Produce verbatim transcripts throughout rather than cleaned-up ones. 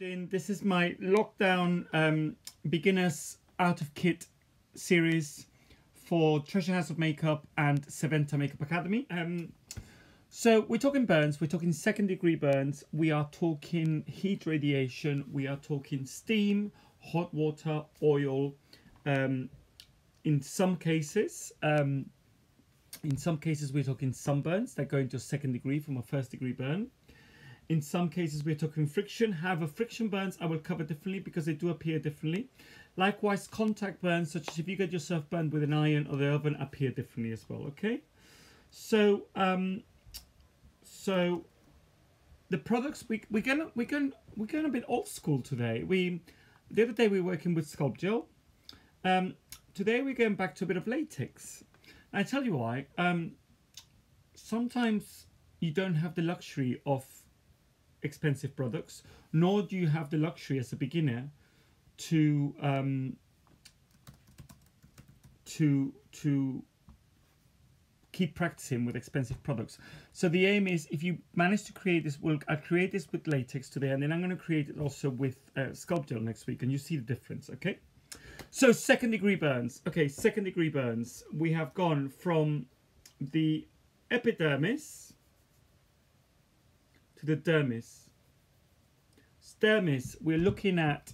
In. This is my lockdown um, beginners out of kit series for Treasure House of Makeup and Seventa Makeup Academy. Um, so we're talking burns, we're talking second degree burns, we are talking heat radiation, we are talking steam, hot water, oil, um, in some cases, um, in some cases we're talking sunburns that go into a second degree from a first degree burn. In some cases, we're talking friction. However, friction burns I will cover differently because they do appear differently. Likewise, contact burns, such as if you get yourself burned with an iron or the oven, appear differently as well, okay? So, um, so the products, we, we're going we're going, we're going a bit old school today. We, the other day we were working with Sculpt Gel. Um, today we're going back to a bit of latex. And I tell you why, um, sometimes you don't have the luxury of expensive products, nor do you have the luxury as a beginner to um, to to keep practicing with expensive products. So the aim is, if you manage to create this, well, I'll create this with latex today, and then I'm going to create it also with uh, Sculpt Gel next week, and you see the difference. Okay. So second degree burns. Okay, second degree burns. We have gone from the epidermis. The dermis. Dermis, we're looking at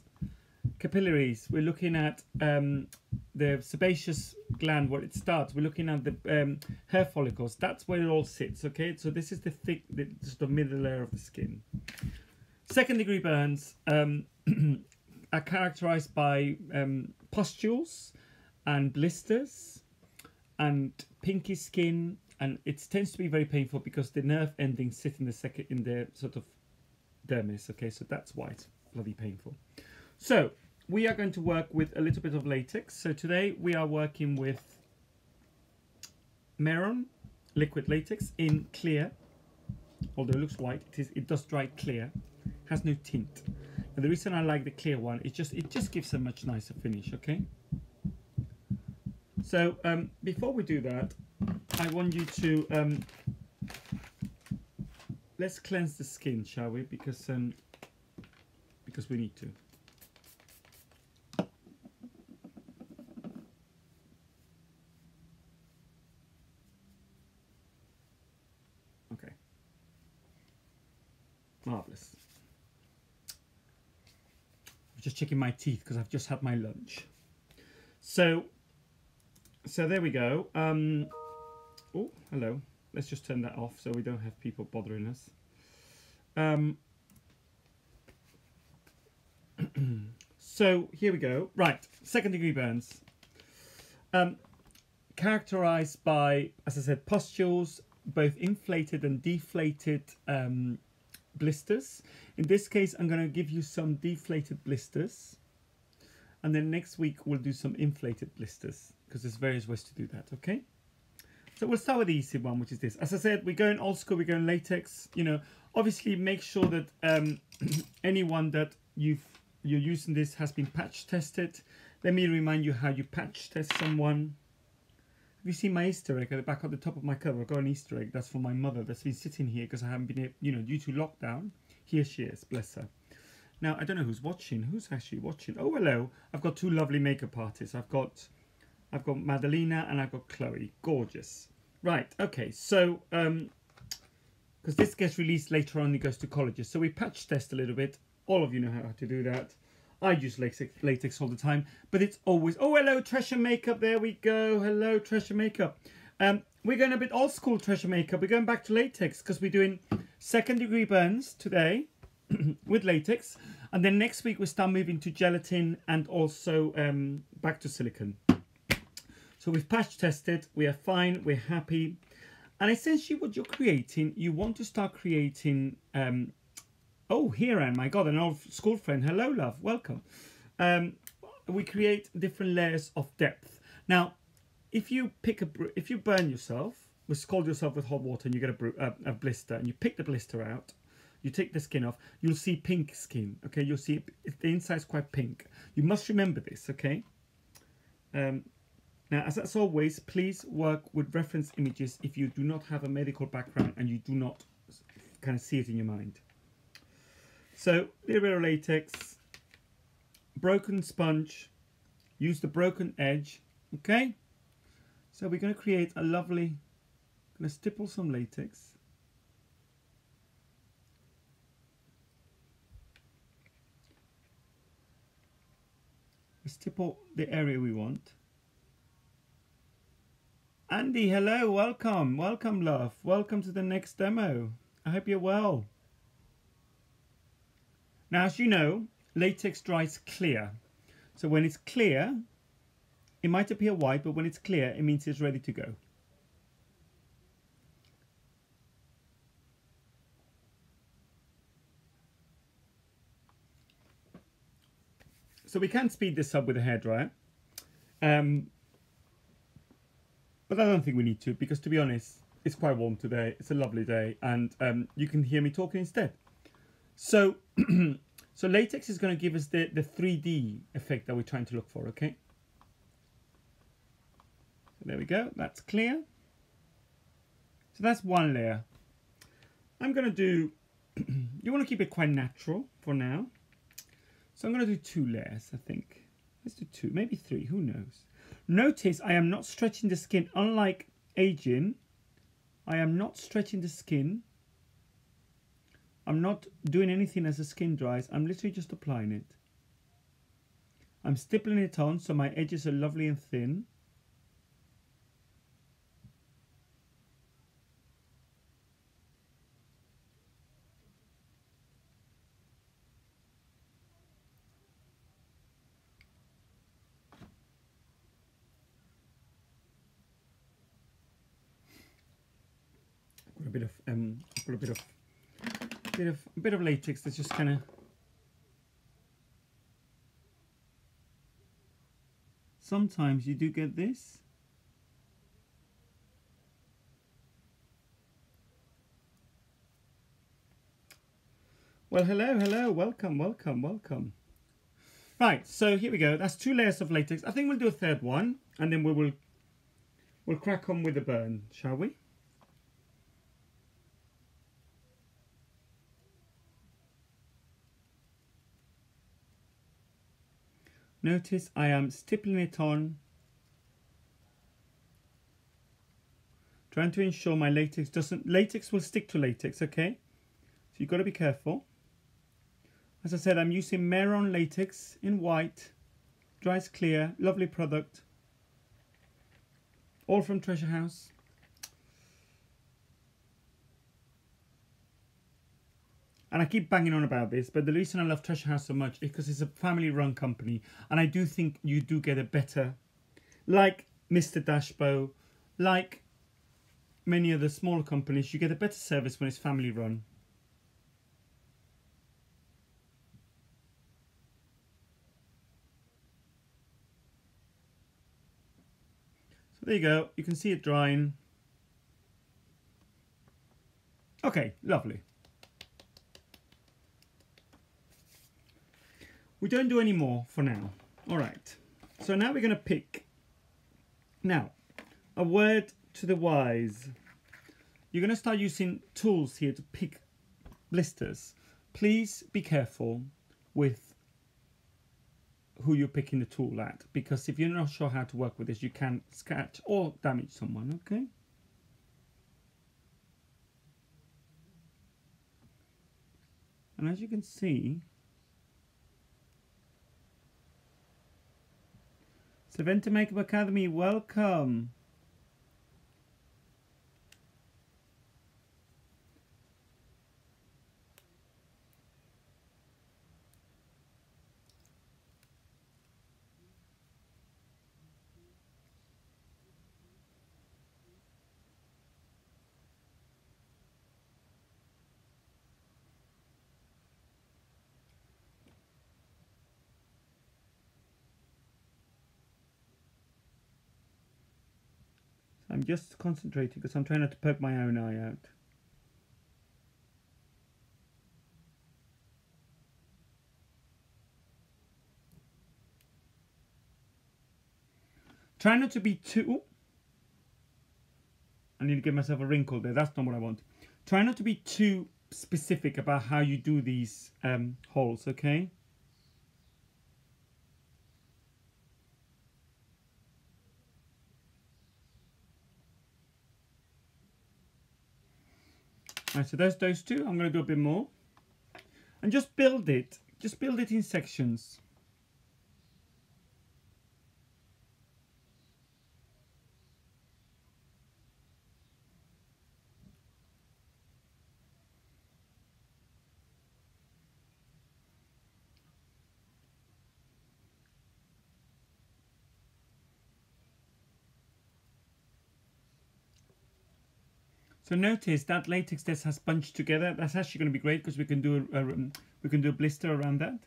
capillaries, we're looking at um, the sebaceous gland where it starts, we're looking at the um, hair follicles, that's where it all sits, okay? So this is the thick, the, just the middle layer of the skin. Second degree burns um, are characterised by um, pustules and blisters and pinky skin. And it tends to be very painful because the nerve endings sit in the second in the sort of dermis. Okay, so that's why it's bloody painful. So we are going to work with a little bit of latex. So today we are working with Mehron liquid latex in clear. Although it looks white, it is it does dry clear, has no tint. And the reason I like the clear one is just it just gives a much nicer finish. Okay. So um, before we do that, I want you to, um, let's cleanse the skin, shall we? Because, um, because we need to. Okay. Marvellous. I'm just checking my teeth because I've just had my lunch. So, so there we go. Um, Oh, hello. Let's just turn that off so we don't have people bothering us. Um, so here we go. Right, second degree burns. Um, characterised by, as I said, pustules, both inflated and deflated um, blisters. In this case, I'm going to give you some deflated blisters. And then next week, we'll do some inflated blisters because there's various ways to do that, okay? So we'll start with the easy one, which is this. As I said, we're going old school, we're going latex. You know, obviously make sure that um, anyone that you've, you're using this has been patch tested. Let me remind you how you patch test someone. Have you seen my Easter egg at the back of the top of my cover? I've got an Easter egg that's from my mother that's been sitting here because I haven't been, you know, due to lockdown. Here she is, bless her. Now, I don't know who's watching. Who's actually watching? Oh, hello. I've got two lovely makeup artists. I've got... I've got Madalena and I've got Chloe. Gorgeous. Right, okay, so, um, because this gets released later on, it goes to colleges. So we patch test a little bit. All of you know how to do that. I use latex, latex all the time, but it's always, oh, hello, Treasure Makeup. There we go. Hello, Treasure Makeup. Um, we're going a bit old school, Treasure Makeup. We're going back to latex because we're doing second degree burns today with latex. And then next week we start moving to gelatin and also um, back to silicone. So we've patch tested, we are fine, we're happy. And essentially what you're creating, you want to start creating, um, oh, here, Anne, my God, an old school friend. Hello, love, welcome. Um, we create different layers of depth. Now, if you pick a, if you burn yourself, or scald yourself with hot water and you get a, a, a blister and you pick the blister out, you take the skin off, you'll see pink skin, okay? You'll see it, the inside's quite pink. You must remember this, okay? Um, Now, as, as always, please work with reference images if you do not have a medical background and you do not kind of see it in your mind. So a little bit of latex, broken sponge, use the broken edge, okay? So we're going to create a lovely, going to stipple some latex. Stipple the area we want. Andy, hello, welcome, welcome love, welcome to the next demo. I hope you're well. Now, as you know, latex dries clear. So when it's clear, it might appear white, but when it's clear, it means it's ready to go. So we can speed this up with a hairdryer, um, but I don't think we need to, because to be honest, it's quite warm today. It's a lovely day, and um, you can hear me talking instead. So, so latex is going to give us the, the three D effect that we're trying to look for, okay? So there we go, that's clear. So that's one layer. I'm going to do, you want to keep it quite natural for now. So I'm going to do two layers, I think. Let's do two, maybe three, who knows? Notice I am not stretching the skin, unlike aging. I am not stretching the skin. I'm not doing anything as the skin dries. I'm literally just applying it. I'm stippling it on so my edges are lovely and thin. A bit of um, put a bit of Bit of, a bit of latex that's just kind of sometimes you do get this, well hello hello welcome welcome welcome right, so here we go, that's two layers of latex. I think we'll do a third one and then we will we'll crack on with the burn, shall we? Notice I am stippling it on, trying to ensure my latex doesn't, latex will stick to latex, okay? So you've got to be careful. As I said, I'm using Mehron latex in white, dries clear, lovely product, all from Treasure House. And I keep banging on about this, but the reason I love Treasure House so much is because it's a family-run company. And I do think you do get a better, like Mister Dashbow, like many other smaller companies, you get a better service when it's family-run. So there you go. You can see it drying. Okay, lovely. We don't do any more for now. All right. So now we're going to pick. Now, a word to the wise. You're going to start using tools here to pick blisters. Please be careful with who you're picking the tool at, because if you're not sure how to work with this, you can scratch or damage someone, okay? And as you can see, Seventa Makeup Academy, welcome. I'm just concentrating because I'm trying not to poke my own eye out. Try not to be too... Ooh. I need to give myself a wrinkle there. That's not what I want. Try not to be too specific about how you do these um, holes, okay? Right, so there's those two. I'm going to do a bit more. And just build it. Just build it in sections. So notice that latex that has bunched together. That's actually going to be great because we can do a, a we can do a blister around that.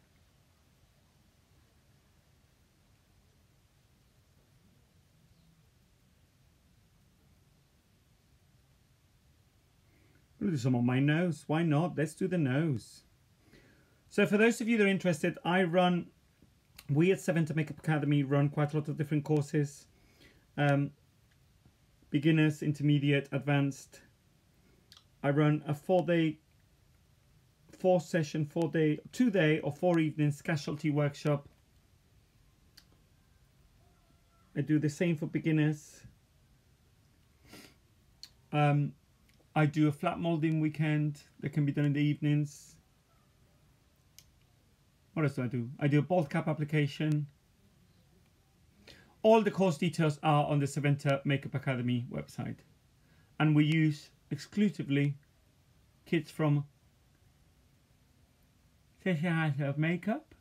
We'll do some on my nose. Why not? Let's do the nose. So for those of you that are interested, I run. We at Seventa Makeup Academy run quite a lot of different courses. Um, beginners, intermediate, advanced. I run a four-day, four-session, four-day, two-day or four-evening specialty workshop. I do the same for beginners. Um, I do a flat moulding weekend that can be done in the evenings. What else do I do? I do a bold cap application. All the course details are on the Seventa Makeup Academy website. And we use exclusively kits from Treasure House of Makeup,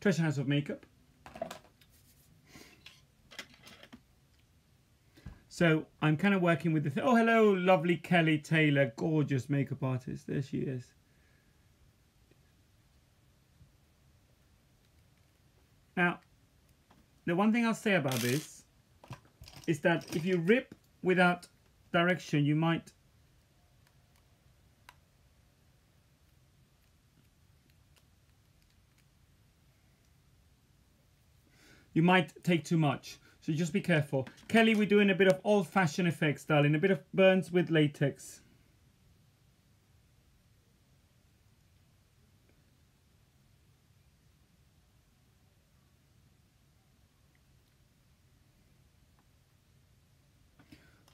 Treasure House of Makeup. So I'm kind of working with the th oh hello, lovely Kelly Taylor, gorgeous makeup artist. There she is. Now, the one thing I'll say about this is that if you rip without direction, you might You might take too much, so just be careful. Kelly, we're doing a bit of old-fashioned effects, darling, a bit of burns with latex.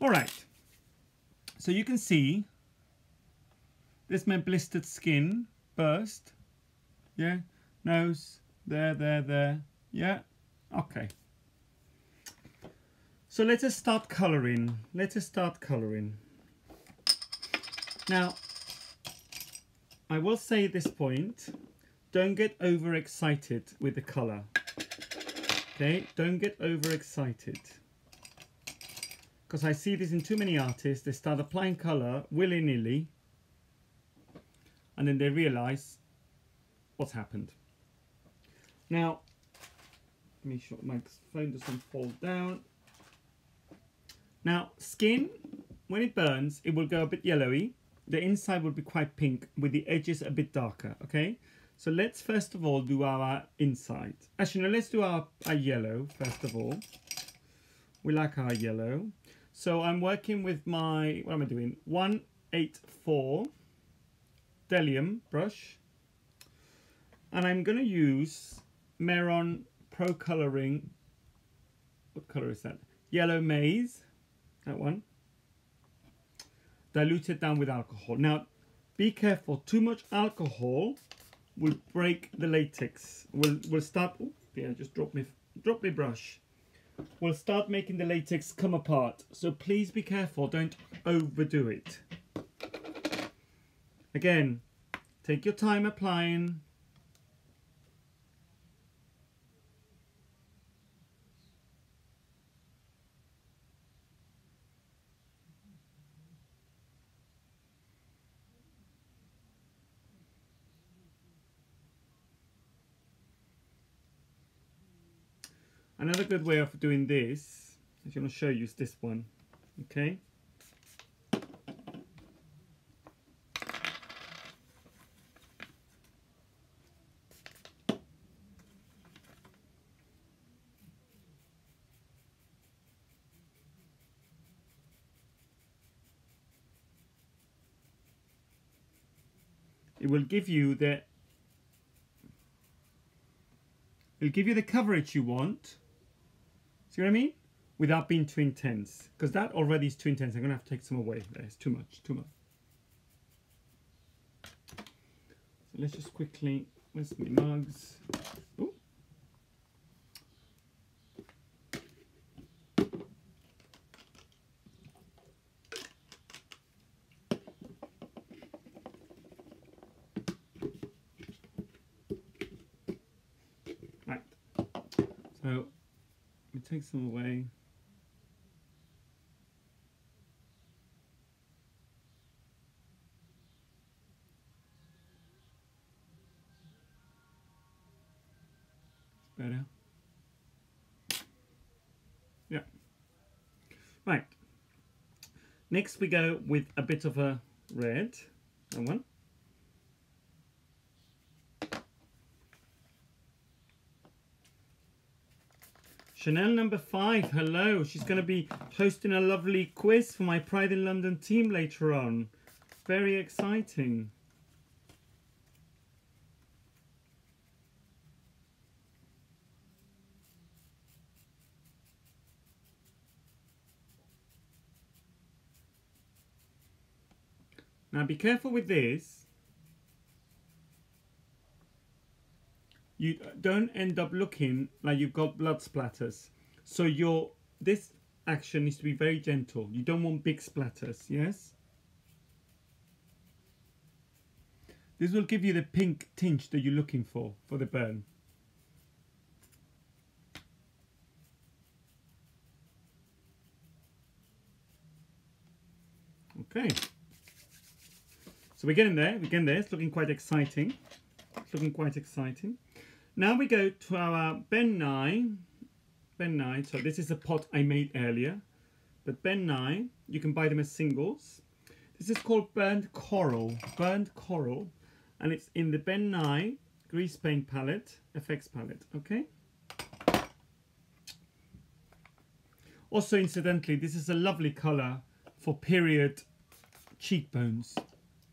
All right, so you can see this my blistered skin burst, yeah, nose, there, there, there, yeah. Okay, so let us start colouring. Let us start colouring. Now, I will say at this point, don't get overexcited with the colour. Okay, don't get overexcited. Because I see this in too many artists, they start applying colour willy-nilly and then they realise what's happened. Now, make sure my phone doesn't fall down. Now, skin, when it burns, it will go a bit yellowy. The inside will be quite pink with the edges a bit darker, okay? So let's first of all do our inside. Actually, no, let's do our, our yellow first of all. We like our yellow. So I'm working with my, what am I doing? one eight four Bdellium brush. And I'm gonna use Mehron Pro Coloring. What color is that? Yellow Maize, that one. Dilute it down with alcohol. Now, be careful, too much alcohol will break the latex. We'll, we'll start, oh, yeah, just drop me, drop me brush. We'll start making the latex come apart, so please be careful, don't overdo it. Again, take your time applying. Another good way of doing this, which I'm going to show you, is this one, okay? it will give you the it'll give you the coverage you want. See what I mean? Without being too intense, because that already is too intense. I'm gonna have to take some away. There's too much, too much. So let's just quickly. Where's my mugs? Oh. Right. So we take some away. Better. Yeah. Right. Next we go with a bit of a red. That one. Chanel number five. Hello. She's going to be hosting a lovely quiz for my Pride in London team later on. Very exciting. Now be careful with this. You don't end up looking like you've got blood splatters. So your this action needs to be very gentle. You don't want big splatters, yes? This will give you the pink tinge that you're looking for, for the burn. Okay. So we're getting there, we're getting there, it's looking quite exciting. It's looking quite exciting. Now we go to our Ben Nye. Ben Nye, so this is a pot I made earlier. But Ben Nye, you can buy them as singles. This is called Burnt Coral, Burnt Coral. And it's in the Ben Nye Grease Paint Palette, F X Palette, okay? Also, incidentally, this is a lovely color for period cheekbones.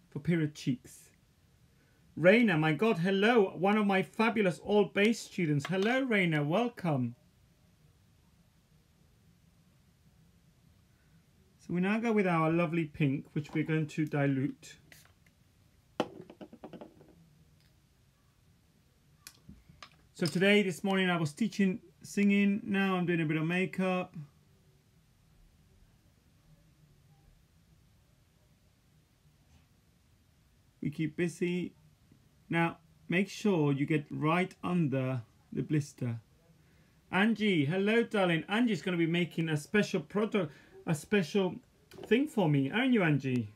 For period cheeks. Raina, my God, hello. One of my fabulous all-base students. Hello, Raina, welcome. So we now go with our lovely pink, which we're going to dilute. So today, this morning, I was teaching singing. Now I'm doing a bit of makeup. We keep busy. Now make sure you get right under the blister. Angie, hello darling. Angie's going to be making a special product, a special thing for me, aren't you, Angie?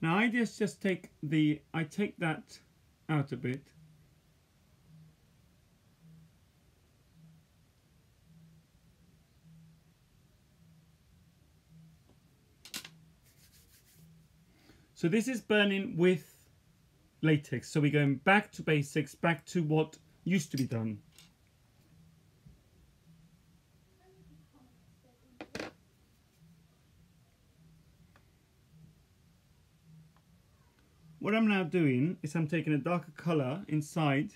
Now I just, just take the, I take that out a bit. So this is burning with latex. So we're going back to basics, back to what used to be done. What I'm now doing is I'm taking a darker colour inside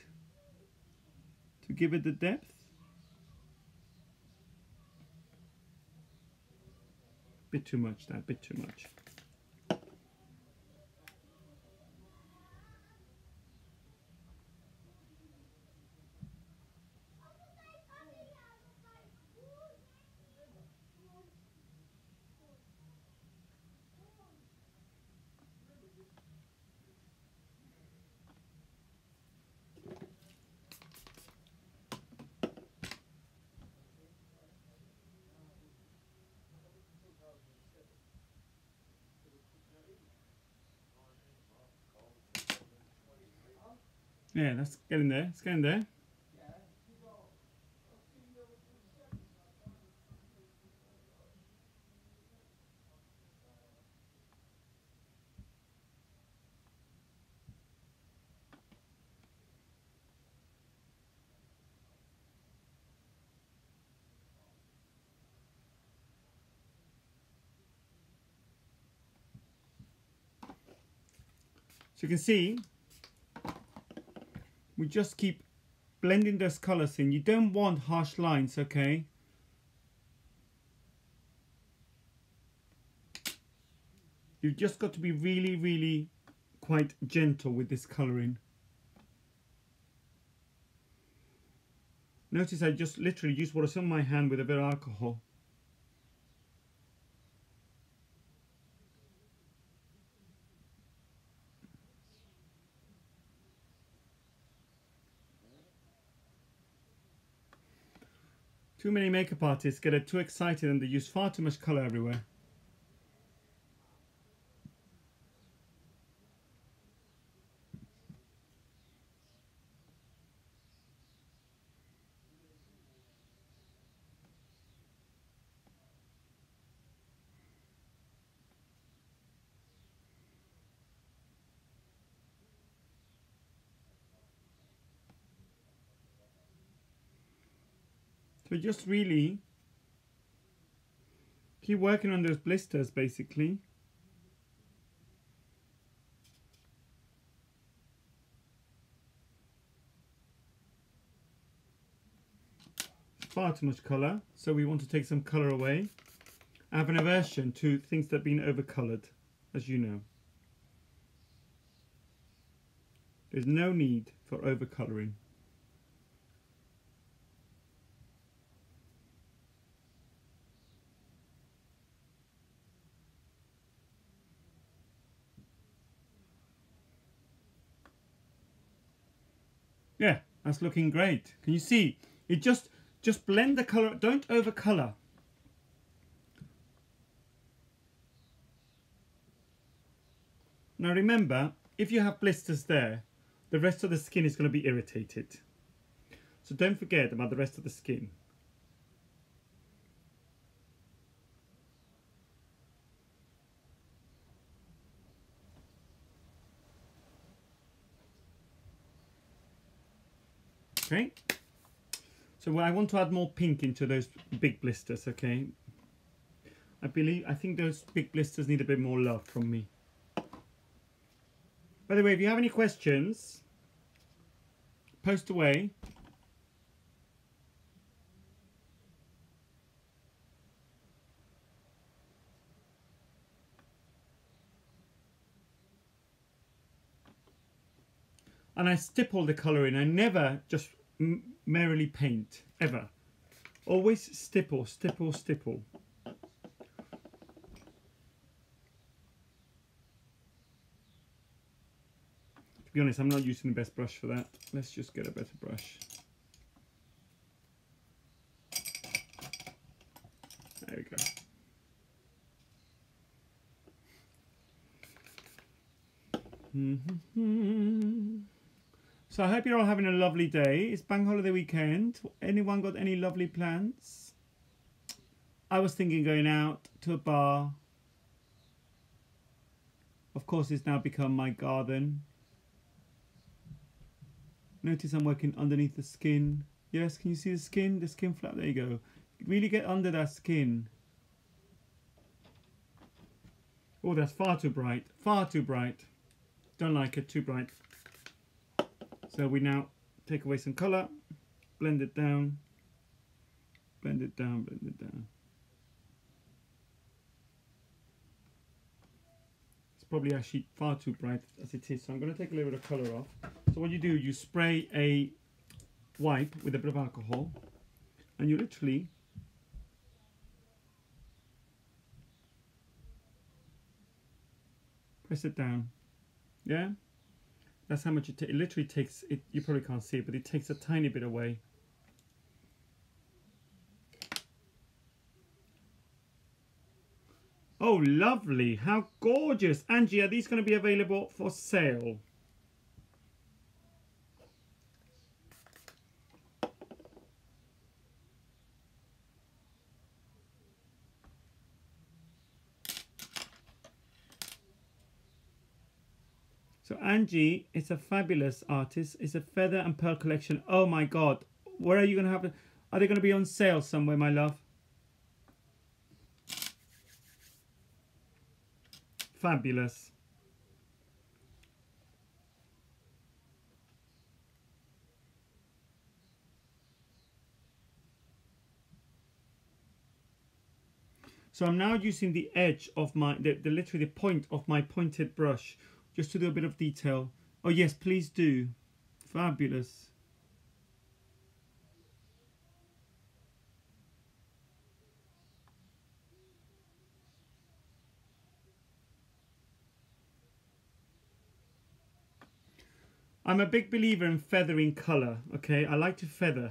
to give it the depth. Bit too much that, bit too much. Yeah, that's getting there, it's getting there. So you can see, we just keep blending those colors in. You don't want harsh lines, okay? You've just got to be really, really quite gentle with this colouring. Notice I just literally used what is on my hand with a bit of alcohol. Too many makeup artists get too excited and they use far too much colour everywhere. So just really keep working on those blisters basically. Far too much colour, so we want to take some colour away. I have an aversion to things that have been overcoloured, as you know. There's no need for overcolouring. Yeah, that's looking great. Can you see? It just just blend the colour. Don't over colour. Now remember, if you have blisters there, the rest of the skin is going to be irritated. So don't forget about the rest of the skin. Okay, so I want to add more pink into those big blisters, okay? I believe, I think those big blisters need a bit more love from me. By the way, if you have any questions, post away. And I stipple the colour in. I never just merely paint, ever. Always stipple, stipple, stipple. To be honest, I'm not using the best brush for that. Let's just get a better brush. There we go. Mm-hmm. So I hope you're all having a lovely day. It's bank holiday weekend. Anyone got any lovely plans? I was thinking going out to a bar. Of course, it's now become my garden. Notice I'm working underneath the skin. Yes, can you see the skin? The skin flap, there you go. Really get under that skin. Oh, that's far too bright, far too bright. Don't like it, too bright. So we now take away some colour, blend it down, blend it down, blend it down. It's probably actually far too bright as it is, so I'm going to take a little bit of colour off. So what you do, you spray a wipe with a bit of alcohol, and you literally press it down, yeah? That's how much it, it literally takes, it, you probably can't see it, but it takes a tiny bit away. Oh, lovely, how gorgeous. Angie, are these gonna be available for sale? Angie is a fabulous artist. It's a feather and pearl collection. Oh my God. Where are you going to have them? Are they going to be on sale somewhere, my love? Fabulous. So I'm now using the edge of my, the, the literally the point of my pointed brush, just to do a bit of detail. Oh yes, please do. Fabulous. I'm a big believer in feathering colour, okay? I like to feather.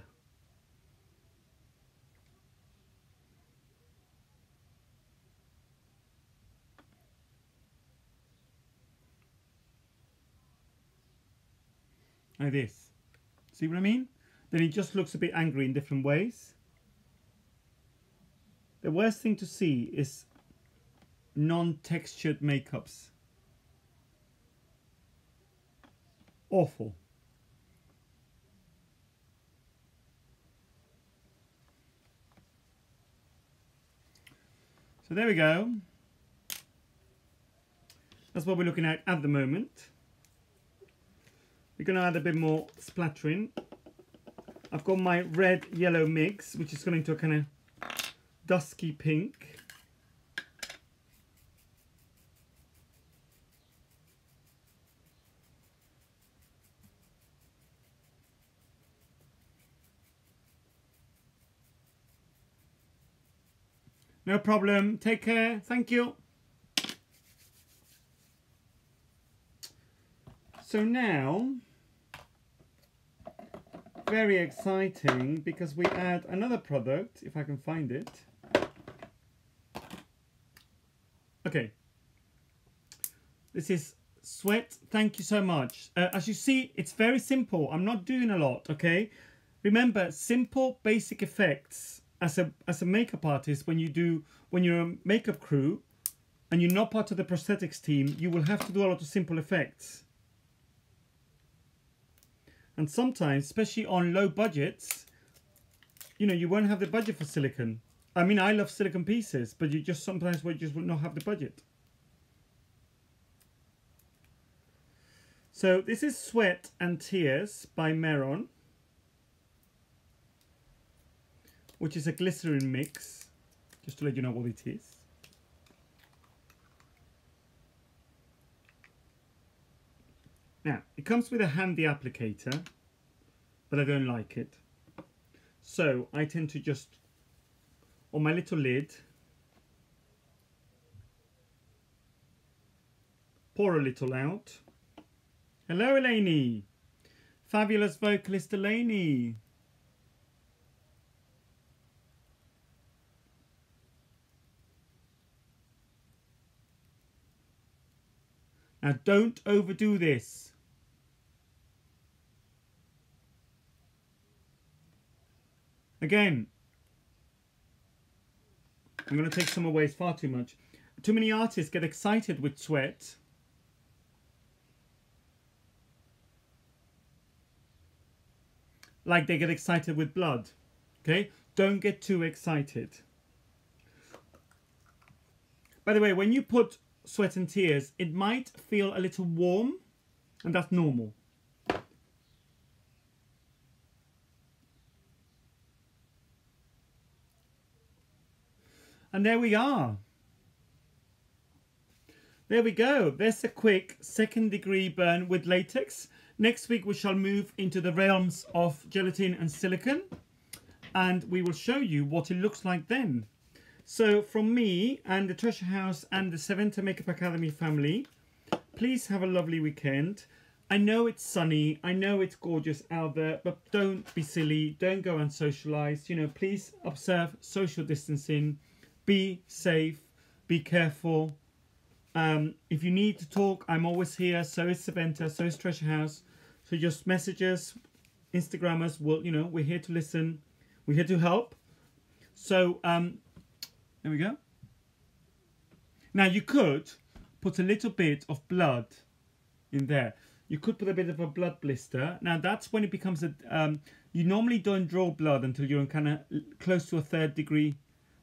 Like this. See what I mean? Then it just looks a bit angry in different ways. The worst thing to see is non-textured makeups. Awful. So there we go. That's what we're looking at at the moment. We're going to add a bit more splattering. I've got my red-yellow mix, which is going into a kind of dusky pink. No problem. Take care. Thank you. So now, very exciting, because we add another product, if I can find it. Okay. This is Sweat. Thank you so much. Uh, as you see, it's very simple. I'm not doing a lot, okay? Remember, simple, basic effects. As a, as a makeup artist, when you do, when you're a makeup crew and you're not part of the prosthetics team, you will have to do a lot of simple effects. And sometimes, especially on low budgets, you know, you won't have the budget for silicone. I mean, I love silicone pieces, but you just sometimes will just will not have the budget. So this is Sweat and Tears by Mehron, which is a glycerin mix, just to let you know what it is. Now, it comes with a handy applicator, but I don't like it. So I tend to just, on my little lid, pour a little out. Hello, Eleni. Fabulous vocalist, Eleni. Now, don't overdo this. Again, I'm going to take some away. It's far too much. Too many artists get excited with Sweat. Like they get excited with blood. Okay? Don't get too excited. By the way, when you put Sweat and Tears, it might feel a little warm, and that's normal. And there we are. There we go. There's a quick second degree burn with latex. Next week we shall move into the realms of gelatin and silicone, and we will show you what it looks like then. So from me and the Treasure House and the Seventa Makeup Academy family, please have a lovely weekend. I know it's sunny, I know it's gorgeous out there, but don't be silly, don't go and socialise. You know, please observe social distancing, be safe, be careful. Um, if you need to talk, I'm always here, so is Seventa, so is Treasure House. So just message us, Instagram us, we'll, you know, we're here to listen, we're here to help. So, um... there we go. Now you could put a little bit of blood in there. You could put a bit of a blood blister. Now that's when it becomes a, um, you normally don't draw blood until you're kind of close to a third degree.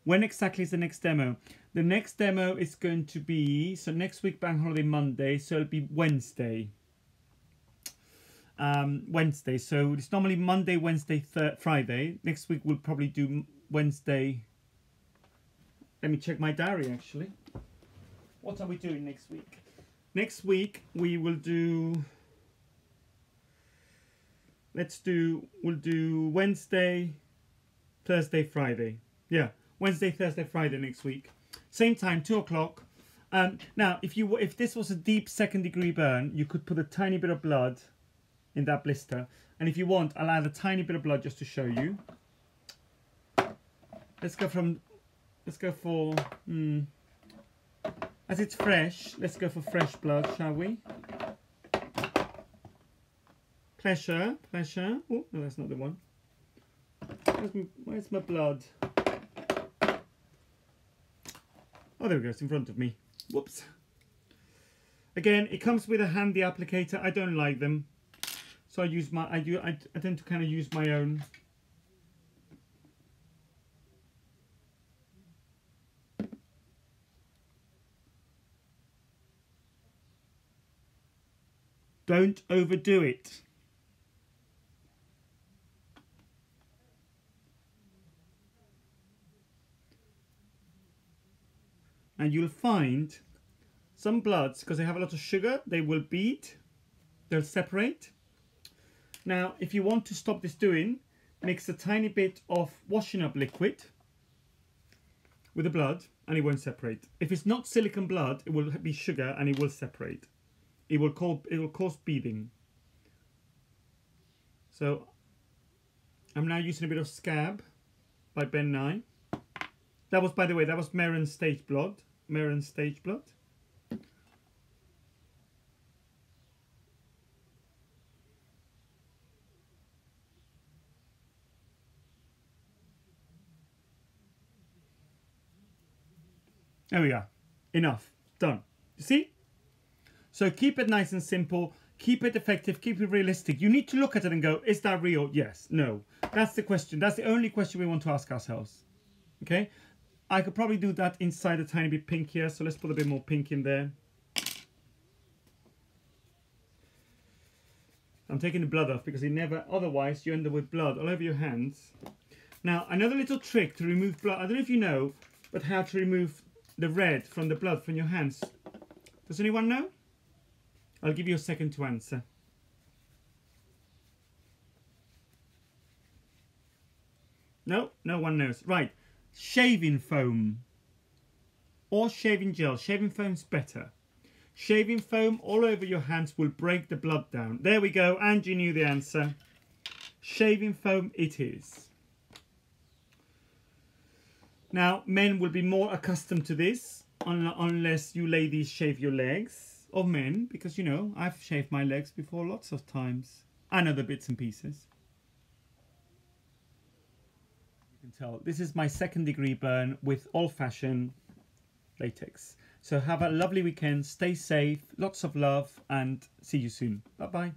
When exactly is the next demo? The next demo is going to be, so next week Bank Holiday Monday, so it'll be Wednesday. Um, Wednesday, so it's normally Monday, Wednesday, Friday. Next week we'll probably do Wednesday, Let me check my diary actually. What are we doing next week? Next week we will do, let's do, we'll do Wednesday, Thursday, Friday. Yeah, Wednesday, Thursday, Friday next week. Same time, two o'clock. Um, now, if you if this was a deep second degree burn, you could put a tiny bit of blood in that blister. And if you want, I'll add a tiny bit of blood just to show you. Let's go from, let's go for, hmm, as it's fresh, let's go for fresh blood, shall we? Pleasure, pleasure. Oh, no, that's not the one. Where's my, where's my blood? Oh, there we go, it's in front of me. Whoops. Again, it comes with a handy applicator. I don't like them. So I use my, I, do, I, I tend to kind of use my own. Don't overdo it. And you'll find some bloods, because they have a lot of sugar, they will bead, they'll separate. Now, if you want to stop this doing, mix a tiny bit of washing up liquid with the blood and it won't separate. If it's not silicone blood, it will be sugar and it will separate. It will, call, it will cause beading. So, I'm now using a bit of Scab by Ben Nye. That was, by the way, that was Mehron Stage Blood. Mehron Stage Blood. There we go. Enough. Done. You see? So keep it nice and simple, keep it effective, keep it realistic. You need to look at it and go, is that real? Yes, no. That's the question. That's the only question we want to ask ourselves. Okay? I could probably do that inside a tiny bit pink here, so let's put a bit more pink in there. I'm taking the blood off because you never, otherwise you end up with blood all over your hands. Now, another little trick to remove blood, I don't know if you know, but how to remove the red from the blood from your hands. Does anyone know? I'll give you a second to answer. No, no one knows. Right, shaving foam or shaving gel. Shaving foam's better. Shaving foam all over your hands will break the blood down. There we go, and you knew the answer. Shaving foam it is. Now, men will be more accustomed to this unless you ladies shave your legs. Of men, because you know, I've shaved my legs before lots of times and other bits and pieces. You can tell this is my second degree burn with old-fashioned latex. So have a lovely weekend, stay safe, lots of love, and see you soon. Bye bye.